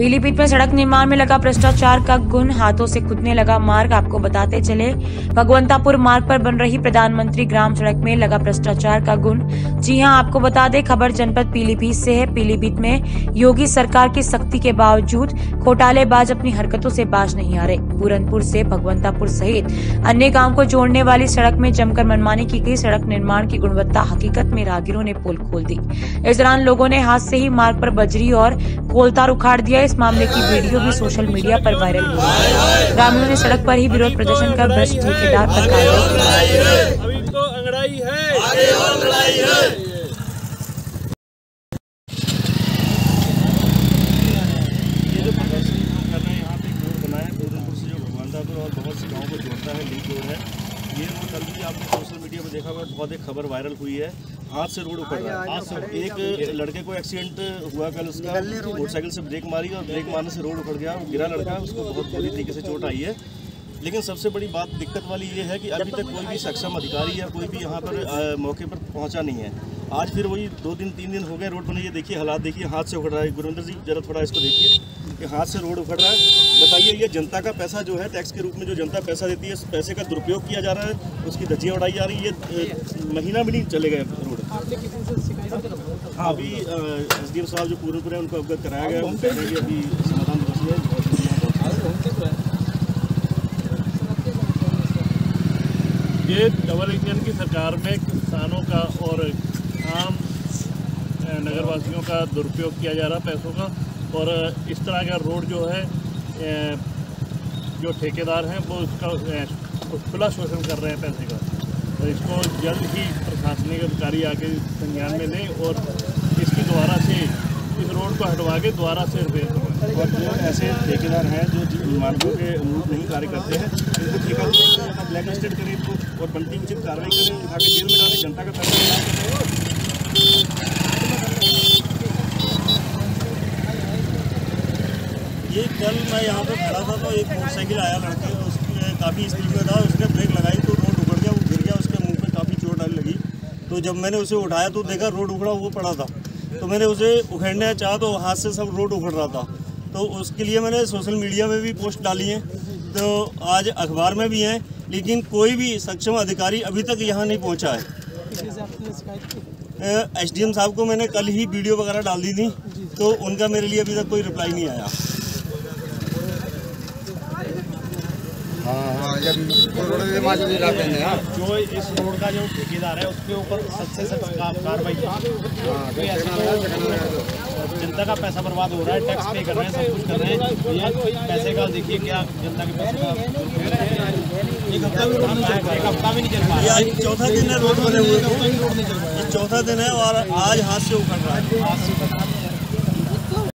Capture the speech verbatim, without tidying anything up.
पीलीभीत में सड़क निर्माण में लगा भ्रष्टाचार का गुण, हाथों से खुदने लगा मार्ग। आपको बताते चले, भगवंतापुर मार्ग पर बन रही प्रधानमंत्री ग्राम सड़क में लगा भ्रष्टाचार का गुण। जी हां, आपको बता दे, खबर जनपद पीलीभीत से है। पीलीभीत में योगी सरकार की सख्ती के बावजूद घोटालेबाज अपनी हरकतों से बाज नहीं आ रहे। पुरनपुर से भगवंतापुर सहित अन्य गाँव को जोड़ने वाली सड़क में जमकर मनमानी की गई। सड़क निर्माण की गुणवत्ता हकीकत में राहगीरों ने पोल खोल दी। इस दौरान लोगों ने हाथ से ही मार्ग पर बजरी और कोलतार उखाड़ दिया। इस मामले की वीडियो भी सोशल मीडिया पर वायरल हो रही है। ग्रामीणों ने सड़क पर ही विरोध प्रदर्शन कर भ्रष्ट ठेकेदार पर कार्रवाई की। अंगड़ाई है ये वो कल भी आपने सोशल मीडिया पर देखा हुआ, बहुत एक खबर वायरल हुई है। हाथ से रोड उखड़ रहा है। हाथ से एक लड़के को एक्सीडेंट हुआ कल, उसका मोटरसाइकिल से ब्रेक मारी और ब्रेक मारने से रोड उखड़ गया। वो गिरा लड़का, उसको बहुत बुरी तरीके से चोट आई है। लेकिन सबसे बड़ी बात, दिक्कत वाली ये है कि अभी तक कोई भी सक्षम अधिकारी या कोई भी यहाँ पर आ, मौके पर पहुँचा नहीं है। आज फिर वही दो दिन तीन दिन हो गए रोड बने। ये देखिए हालात, देखिए हाथ से उखड़ रहा है। गुरविंदर जी जरा थोड़ा इसको देखिए कि हाथ से रोड उखड़ रहा है। बताइए, ये जनता का पैसा जो है, टैक्स के रूप में जो जनता पैसा देती है, इस पैसे का दुरुपयोग किया जा रहा है, उसकी धज्जियाँ उड़ाई जा रही है। ये महीना भी नहीं चले गए रोड। हाँ, अभी एसडीएम साहब जो पुरनपुर है उनको अवगत कराया गया। हम कह रहे हैं अभी समाधान पहुँचे। ये डबल इंजन की सरकार में किसानों का और आम नगरवासियों का दुरुपयोग किया जा रहा है पैसों का। और इस तरह का रोड जो है, जो ठेकेदार हैं वो उसका खुला शोषण कर रहे हैं पैसे का। और इसको जल्द ही प्रशासनिक अधिकारी आके संज्ञान में लें और इसकी दोबारा से इस रोड को हटवा के दोबारा से रिपेयर करें। और जो ऐसे ठेकेदार हैं जो मानकों के अनुरूप नहीं कार्य करते हैं, इनको ठेका ब्लैक लिस्टेड करें और बनती उचित कार्रवाई करें, उठा के जेल में डालें। जनता का ये कल मैं यहाँ पे खड़ा था तो एक मोटरसाइकिल आया लड़के, उसकी काफ़ी स्पीड में था, उसने ब्रेक लगाई तो रोड उखड़ गया। वो गिर गया, उसके मुंह पे काफ़ी चोट आने लगी। तो जब मैंने उसे उठाया तो देखा रोड उखड़ा वो पड़ा था। तो मैंने उसे उखेड़ने चाहा तो हाथ से सब रोड उखड़ रहा था। तो उसके लिए मैंने सोशल मीडिया में भी पोस्ट डाली है, तो आज अखबार में भी हैं, लेकिन कोई भी सक्षम अधिकारी अभी तक यहाँ नहीं पहुँचा है। एसडीएम साहब को मैंने कल ही वीडियो वगैरह डाल दी थी, तो उनका मेरे लिए अभी तक कोई रिप्लाई नहीं आया। जो इस रोड का जो ठेकेदार है उसके ऊपर सबसे सख्त कार्रवाई की। जनता का पैसा बर्बाद हो रहा है, टैक्स पे कर रहे हैं, सब कुछ कर रहे हैं, पैसे का देखिए क्या जनता के पैसे का। एक हफ्ता भी रोड नहीं चल रहा है, चौथा दिन है रोड बने हुए, चौथा दिन है और आज हाथ से उखड़ रहा है।